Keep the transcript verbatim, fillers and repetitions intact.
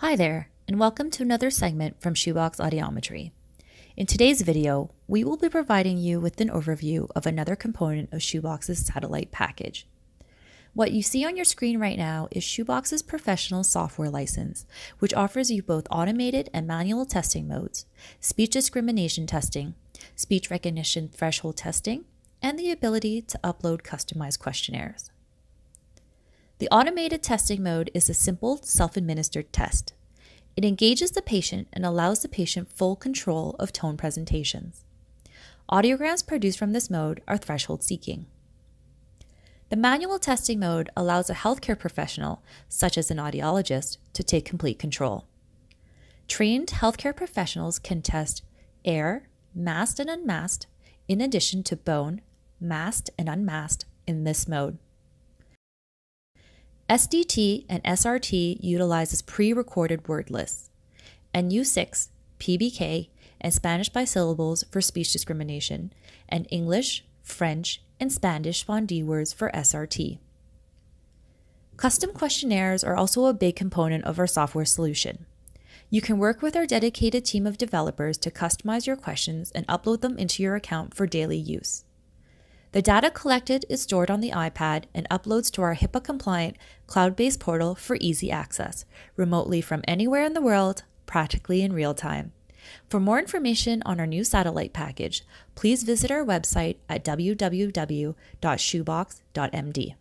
Hi there, and welcome to another segment from Shoebox Audiometry. In today's video, we will be providing you with an overview of another component of Shoebox's satellite package. What you see on your screen right now is Shoebox's professional software license, which offers you both automated and manual testing modes, speech discrimination testing, speech recognition threshold testing, and the ability to upload customized questionnaires. The automated testing mode is a simple, self-administered test. It engages the patient and allows the patient full control of tone presentations. Audiograms produced from this mode are threshold seeking. The manual testing mode allows a healthcare professional, such as an audiologist, to take complete control. Trained healthcare professionals can test air, masked and unmasked, in addition to bone, masked and unmasked, in this mode. S D T and S R T utilizes pre-recorded word lists, N U six, P B K, and Spanish bisyllables for speech discrimination, and English, French, and Spanish fondue words for S R T. Custom questionnaires are also a big component of our software solution. You can work with our dedicated team of developers to customize your questions and upload them into your account for daily use. The data collected is stored on the iPad and uploads to our HIPAA-compliant, cloud-based portal for easy access, remotely from anywhere in the world, practically in real time. For more information on our new satellite package, please visit our website at w w w dot shoebox dot m d.